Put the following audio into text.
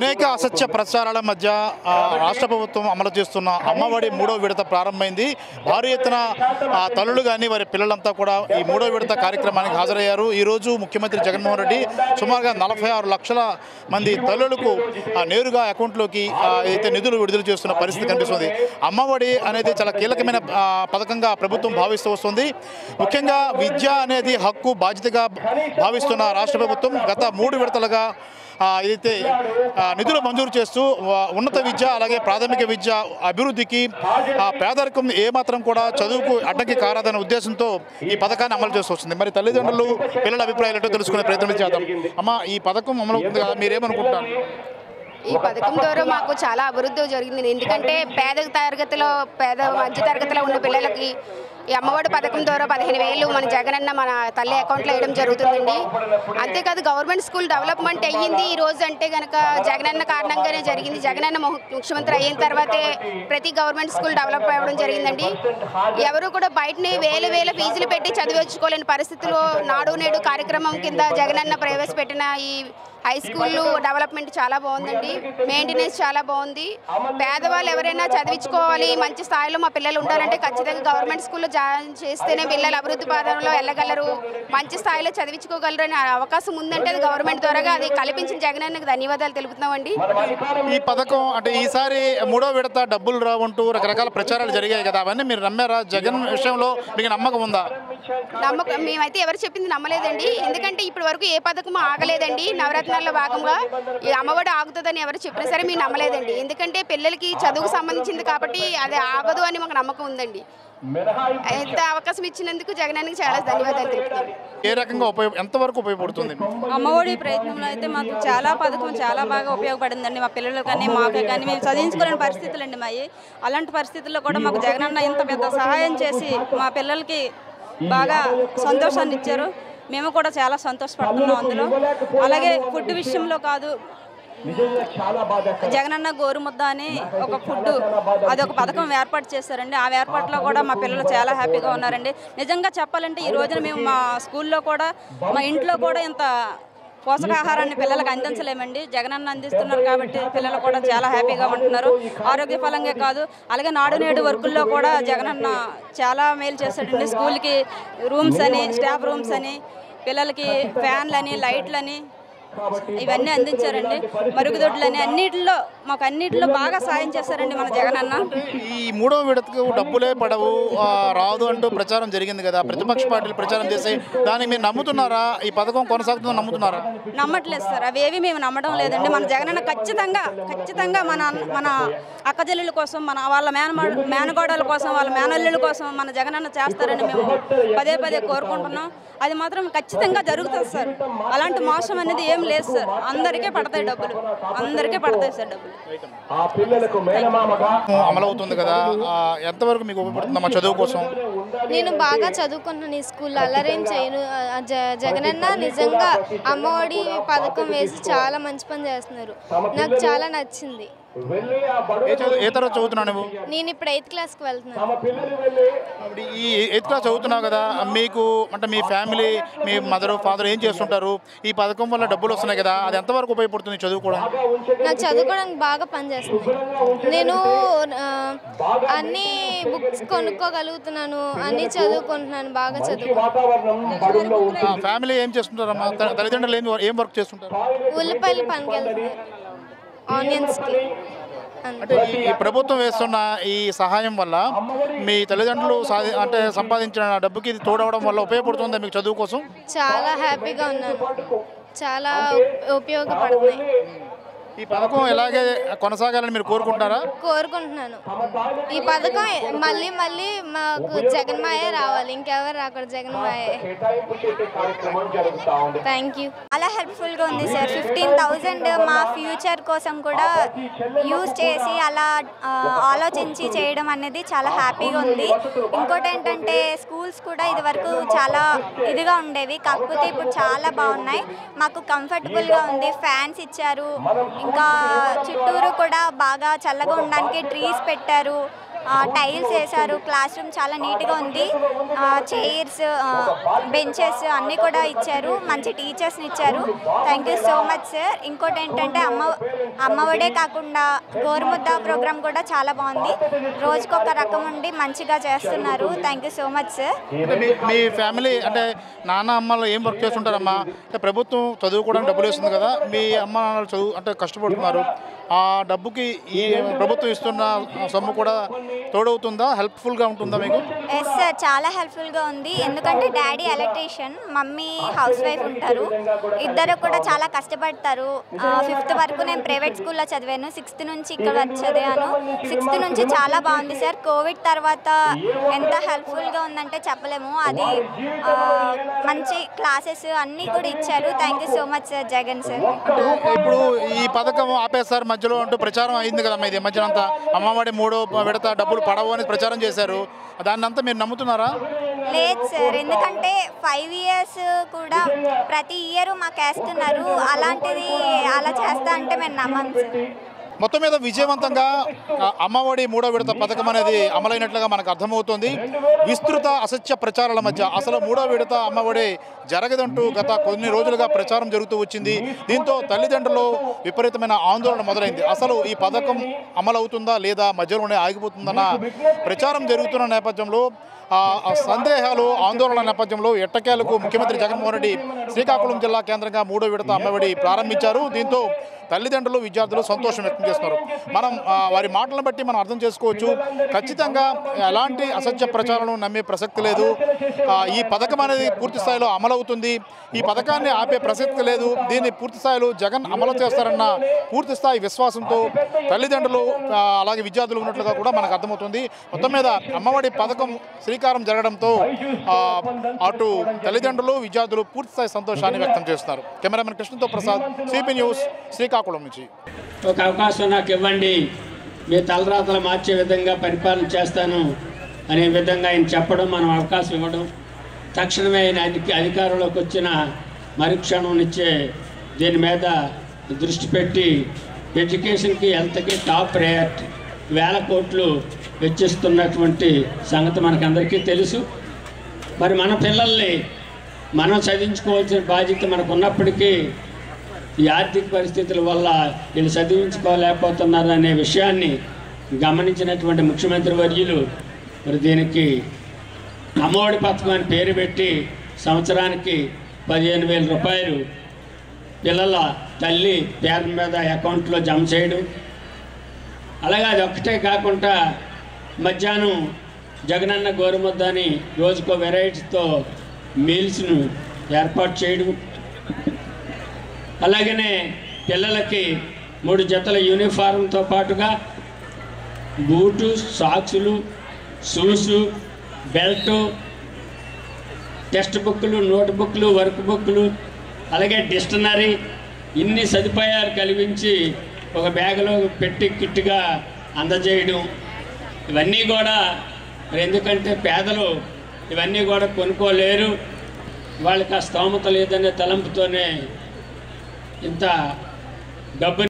అనేక అసత్య ప్రచారాల మధ్య రాష్ట్ర ప్రభుత్వం అమలు చేస్తున్న అమ్మఒడి మూడో విడత ప్రారంభమైంది. భారీ ఎత్తున తల్లులు గాని వారి పిల్లలంతా కూడా ఈ మూడో విడత కార్యక్రమానికి హాజరయ్యారు. ఈ రోజు ముఖ్యమంత్రి జగన్ మోహన్ రెడ్డి సుమారుగా 46 లక్షల మంది తల్లులకు నేరుగా అకౌంట్లోకి అయితే నిధులు విడుదల చేస్తున్న పరిస్థితి కనిపిస్తుంది. అమ్మఒడి అనేది చాలా కీలకమైన పథకంగా ప్రభుత్వం భావిస్తూ వస్తుంది. ముఖ్యంగా విద్య అనేది హక్కు బాధ్యతగా భావిస్తున్న రాష్ట్ర ప్రభుత్వం గత 3 విడతలుగా ఏదైతే నిధులు మంజూరు చేస్తూ ఉన్నత విద్య అలాగే ప్రాథమిక విద్య అభివృద్ధికి పేదరికం ఏమాత్రం కూడా చదువుకు అడ్డంకి కారాదనే ఉద్దేశంతో ఈ పథకాన్ని అమలు చేస్తూ వస్తుంది. మరి తల్లిదండ్రులు పిల్లల అభిప్రాయాలతో తెలుసుకునే ప్రయత్నం చేద్దాం. అమ్మ, ఈ పథకం అమలు అవుతుంది కదా, మీరేమనుకుంటారు? ఈ పథకం ద్వారా మాకు చాలా అభివృద్ధి జరిగింది. ఎందుకంటే పేద మధ్య తరగతిలో ఉన్న పిల్లలకి ఈ అమ్మఒడి పథకం ద్వారా 15,000 మన జగనన్న మన తల్లి అకౌంట్లో వేయడం జరుగుతుందండి. అంతేకాదు గవర్నమెంట్ స్కూల్ డెవలప్మెంట్ అయ్యింది ఈ రోజు అంటే కనుక జగనన్న కారణంగానే జరిగింది. జగనన్న ముఖ్యమంత్రి అయిన తర్వాతే ప్రతి గవర్నమెంట్ స్కూల్ డెవలప్ అవ్వడం జరిగిందండి. ఎవరు కూడా బయటని వేల ఫీజులు పెట్టి చదివించుకోలేని పరిస్థితుల్లో నాడు నేడు కార్యక్రమం కింద జగనన్న ప్రవేశపెట్టిన ఈ హై స్కూళ్ళు డెవలప్మెంట్ చాలా బాగుందండి. మెయింటెనెన్స్ చాలా బాగుంది. పేదవాళ్ళు ఎవరైనా చదివించుకోవాలి, మంచి స్థాయిలో మా పిల్లలు ఉండాలంటే ఖచ్చితంగా గవర్నమెంట్ స్కూల్లో జాయిన్ చేస్తేనే పిల్లలు అభివృద్ధి పాదంలో వెళ్ళగలరు, మంచి స్థాయిలో చదివించుకోగలరు అనే అవకాశం ఉందంటే అది గవర్నమెంట్ ద్వారా అది కల్పించిన జగనన్నకు ధన్యవాదాలు తెలుపుతున్నామండి. ఈ పథకం అంటే ఈసారి మూడో విడత డబ్బులు రావంటూ రకరకాల ప్రచారాలు జరిగాయి కదా, అవన్నీ మీరు నమ్మారా? జగన్ విషయంలో మీకు నమ్మకం ఉందా? నమ్మకం మేమైతే ఎవరు చెప్పింది నమ్మలేదండి. ఎందుకంటే ఇప్పటి వరకు ఏ పథకం ఆగలేదండి. నవరత్నాల్లో భాగంగా ఈ అమ్మఒడి ఆగుతుందని ఎవరు చెప్పినా సరే మేము నమ్మలేదండి. ఎందుకంటే పిల్లలకి చదువుకు సంబంధించింది కాబట్టి అది ఆగదు అని మాకు నమ్మకం ఉందండి. ఎంత అవకాశం ఇచ్చినందుకు జగనానికి చాలా ధన్యవాదాలు తెలుపుతాను. ఏ రకంగా ఎంతవరకు ఉపయోగపడుతుంది అమ్మఒడి ప్రయత్నంలో? అయితే మాకు చాలా పథకం చాలా బాగా ఉపయోగపడిందండి. మా పిల్లలు కానీ మాకు కానీ మేము చదివించుకోలేని పరిస్థితులు అండి మావి. అలాంటి పరిస్థితుల్లో కూడా మాకు జగనన్న ఇంత పెద్ద సహాయం చేసి మా పిల్లలకి బాగా సంతోషాన్ని ఇచ్చారు. మేము కూడా చాలా సంతోషపడుతున్నాం అందులో. అలాగే ఫుడ్ విషయంలో కాదు, జగనన్న గోరు ముద్ద అని ఒక ఫుడ్ అదొక పథకం ఏర్పాటు చేశారండి. ఆ ఏర్పాటులో కూడా మా పిల్లలు చాలా హ్యాపీగా ఉన్నారండి. నిజంగా చెప్పాలంటే ఈ రోజున మేము మా స్కూల్లో కూడా మా ఇంట్లో కూడా ఇంత పోషకాహారాన్ని పిల్లలకు అందించలేమండి. జగనన్న అందిస్తున్నారు కాబట్టి పిల్లలు కూడా చాలా హ్యాపీగా ఉంటున్నారు. ఆరోగ్య పరంగా కాదు, అలాగే నాడు నేడు వర్కుల్లో కూడా జగనన్న చాలా మేలు చేశాడండి. స్కూల్కి రూమ్స్ అని, స్టాఫ్ రూమ్స్ అని, పిల్లలకి ఫ్యాన్లని, లైట్లని ఇవన్నీ అందించారండి. మరుగుదొడ్లని అన్నిటిలో మాకు అన్నిటిలో బాగా సాయం చేశారండి మన జగనన్న. ఈ మూడో విడతకు డబ్బులే పడవు రాదు అంటూ ప్రచారం జరిగింది కదా, ప్రతిపక్ష పార్టీలు ప్రచారం చేసి దాన్ని మీరు నమ్ముతున్నారా? ఈ పథకం కొనసాగుతుందని నమ్ముతున్నారా? నమ్మట్లేదు సార్, అవేవి మేము నమ్మడం లేదండి. మన జగనన్న ఖచ్చితంగా మన అక్కజల్లుల కోసం, మన వాళ్ళ మేనగోడల కోసం, వాళ్ళ మేనల్లుల కోసం మన జగనన్న చేస్తారని మేము పదే కోరుకుంటున్నాం. అది మాత్రం ఖచ్చితంగా జరుగుతుంది సార్. అలాంటి మోసం అనేది ఏం లేదు సార్, అందరికీ పడతాయి డబ్బులు, అందరికీ పడతాయి సార్ డబ్బులు. అమలవుతుంది కదా, ఎంతవరకు మీకు ఉపయోగపడుతుంది మా చదువు కోసం? నేను బాగా చదువుకున్నాను. ఈ స్కూల్లో అల్లరేం చేయను. జగనన్న నిజంగా అమ్మఒడి పథకం వేసి చాలా మంచి పని చేస్తున్నారు. నాకు చాలా నచ్చింది. నేను ఇప్పుడు 8th క్లాస్కి వెళ్తున్నాను. ఈ 8th క్లాస్ చదువుతున్నావు కదా, మీకు అంటే మీ ఫ్యామిలీ, మీ మదర్ ఫాదర్ ఏం చేస్తుంటారు? ఈ పథకం వల్ల డబ్బులు వస్తున్నాయి కదా, అది ఎంతవరకు ఉపయోగపడుతుంది చదువుకోవడం? నాకు చదువుకోవడానికి బాగా పనిచేస్తుంది. నేను అన్ని బుక్స్ కొనుక్కోగలుగుతున్నాను, అన్ని చదువుకుంటున్నాను, బాగా చదువుకుంటున్నాను. ఫ్యామిలీ ఏం చేస్తుంటారమ్మా? తల్లిదండ్రులు ఏం వర్క్ చేస్తుంటారు? ఉల్లిపాయలు పనికి వెళ్తున్నారు. అంటే ఈ ప్రభుత్వం వేస్తున్న ఈ సహాయం వల్ల మీ తల్లిదండ్రులు అంటే సంపాదించిన డబ్బుకి ఇది తోడవడం వల్ల ఉపయోగపడుతుందా మీకు చదువు కోసం? చాలా హ్యాపీగా ఉన్నాను, చాలా ఉపయోగపడుతుంది. ఈ పథకం ఎలాగే కొనసాగాలని మీరు కోరుకుంటారా? కోరుకుంటున్నాను. ఈ పథకం మళ్ళీ మాకు జగన్ మాయే రావాలి, ఇంకెవరు రాకూడదు, జగన్ మాయే. Thank you. చాలా హెల్ప్ఫుల్గా ఉంది సార్. 15,000 మా ఫ్యూచర్ కోసం కూడా యూజ్ చేసి అలా ఆలోచించి చేయడం అనేది చాలా హ్యాపీగా ఉంది. ఇంకోటి ఏంటంటే స్కూల్స్ కూడా ఇదివరకు చాలా ఇదిగా ఉండేవి, కాకపోతే ఇప్పుడు చాలా బాగున్నాయి. మాకు కంఫర్టబుల్గా ఉంది. ఫ్యాన్స్ ఇచ్చారు, ఇంకా చుట్టూరు కూడా బాగా చల్లగా ఉండడానికి ట్రీస్ పెట్టారు. టైల్స్ వేశారు, క్లాస్ రూమ్ చాలా నీట్ గా ఉంది, చైర్స్ బెంచెస్ అన్నీ కూడా ఇచ్చారు, మంచి టీచర్స్ ని ఇచ్చారు. Thank you so much sir. ఇంకోటి ఏంటంటే అమ్మఒడే కాకుండా గోరుముద్ద ప్రోగ్రామ్ కూడా చాలా బాగుంది, రోజుకొక రకం ఉండి మంచిగా చేస్తున్నారు. Thank you so much sir. మీ ఫ్యామిలీ అంటే నాన్న అమ్మలు ఏం వర్క్ చేస్తుంటారమ్మా? అంటే ప్రభుత్వం చదువుకోవడానికి డబ్బులు వేస్తుంది కదా, మీ అమ్మ నాన్నలు చదువు అంటే కష్టపడుతున్నారు, ఆ డబ్బుకి ఈ ప్రభుత్వం ఇస్తున్న సొమ్ము కూడా తోడవుతుందా, హెల్ప్ఫుల్గా ఉంటుందా మీకు? ఎస్ సార్, చాలా హెల్ప్ఫుల్గా ఉంది. ఎందుకంటే daddy electrician, mummy house wife ఉంటారు, ఇద్దరు కూడా చాలా కష్టపడతారు. 5th వరకు నేను ప్రైవేట్ స్కూల్లో చదివాను, 6th నుంచి ఇక్కడ చదివాను. 6th నుంచి చాలా బాగుంది సార్. కోవిడ్ తర్వాత ఎంత హెల్ప్ఫుల్గా ఉందంటే చెప్పలేము. అది మంచి క్లాసెస్ అన్నీ కూడా ఇచ్చారు. Thank you so much sir. Jagan sir, ఇప్పుడు ఈ పథకం ఆపేస్తారు మధ్యలో అంటూ ప్రచారం అయింది కదా, ఇది మధ్యలో అంతా అమ్మఒడి 3వ విడత డబ్బులు పడవు అని ప్రచారం చేశారు, దాన్ని అంతా మీరు నమ్ముతున్నారా? లేదు సార్, ఎందుకంటే 5 years కూడా ప్రతి ఇయర్ మాకు వేస్తున్నారు, అలాంటిది అలా చేస్తా అంటే మేము నమ్మం సార్. మొత్తం మీద విజయవంతంగా అమ్మఒడి 3వ విడత పథకం అనేది అమలైనట్లుగా మనకు అర్థమవుతుంది. విస్తృత అసత్య ప్రచారాల మధ్య అసలు 3వ విడత అమ్మఒడి జరగదంటూ గత కొన్ని రోజులుగా ప్రచారం జరుగుతూ వచ్చింది. దీంతో తల్లిదండ్రులు విపరీతమైన ఆందోళన మొదలైంది. అసలు ఈ పథకం అమలవుతుందా లేదా, మధ్యలోనే ఆగిపోతుందన్న ప్రచారం జరుగుతున్న నేపథ్యంలో, సందేహాలు, ఆందోళన నేపథ్యంలో ఎట్టకేలకు ముఖ్యమంత్రి జగన్మోహన్ రెడ్డి శ్రీకాకుళం జిల్లా కేంద్రంగా 3వ విడత అమ్మఒడి ప్రారంభించారు. దీంతో తల్లిదండ్రులు, విద్యార్థులు సంతోషం వ్యక్తం చేస్తున్నారు. మనం వారి మాటలను బట్టి మనం అర్థం చేసుకోవచ్చు, ఖచ్చితంగా ఎలాంటి అసత్య ప్రచారాలను నమ్మే ప్రసక్తి లేదు. ఈ పథకం అనేది పూర్తి స్థాయిలో అమలవుతుంది, ఈ పథకాన్ని ఆపే ప్రసక్తి లేదు, దీన్ని పూర్తి స్థాయిలో జగన్ అమలు చేస్తారన్న పూర్తి స్థాయి విశ్వాసంతో తల్లిదండ్రులు అలాగే విద్యార్థులు ఉన్నట్లుగా కూడా మనకు అర్థమవుతుంది. మొత్తం మీద అమ్మఒడి పథకం శ్రీకారం జరగడంతో అటు తల్లిదండ్రులు, విద్యార్థులు పూర్తి స్థాయి సంతోషాన్ని వ్యక్తం చేస్తున్నారు. కెమెరామెన్ కృష్ణతో ప్రసాద్, సిపి న్యూస్, శ్రీకాకుళం నుంచి. ఒక అవకాశం నాకు ఇవ్వండి, మీ తలరాతలు మార్చే విధంగా పరిపాలన చేస్తాను అనే విధంగా ఆయన చెప్పడం, మనం అవకాశం ఇవ్వడం, తక్షణమే ఆయన అధికారంలోకి వచ్చిన మరుక్షణం నుంచే దీని మీద దృష్టి పెట్టి ఎడ్యుకేషన్కి, హెల్త్కి టాప్ ప్రయారిటీ 1000 కోట్లు వెచ్చిస్తున్నటువంటి సంగతి మనకందరికీ తెలుసు. మరి మన పిల్లల్ని మనం చదివించుకోవాల్సిన బాధ్యత మనకు ఉన్నప్పటికీ ఈ ఆర్థిక పరిస్థితుల వల్ల వీళ్ళు చదివించుకోలేకపోతున్నారు అనే విషయాన్ని గమనించినటువంటి ముఖ్యమంత్రి వర్యులు మరి దీనికి అమ్మఒడి పథకం అని పేరు పెట్టి సంవత్సరానికి 15,000 రూపాయలు పిల్లల తల్లి పేరు మీద అకౌంట్లో జమ చేయడం. అలాగే అది ఒక్కటే కాకుండా మధ్యాహ్నం జగనన్న గోరుముద్ద అని రోజుకో వెరైటీతో మీల్స్ను ఏర్పాటు చేయడం, అలాగనే పిల్లలకి 3 జతల యూనిఫారంతో పాటుగా బూటు, సాక్సులు, షూసు, బెల్టు, టెక్స్ట్ బుక్లు, నోట్ బుక్లు, వర్క్ బుక్లు, అలాగే డిక్షనరీ, ఇన్ని సదుపాయాలు కల్పించి ఒక బ్యాగులో పెట్టి కిట్గా అందజేయడం. ఇవన్నీ కూడా ఎందుకంటే పేదలు ఇవన్నీ కూడా కొనుక్కోలేరు, వాళ్ళకి ఆ స్తోమత లేదనే తలంపుతోనే ఇంత డబ్బు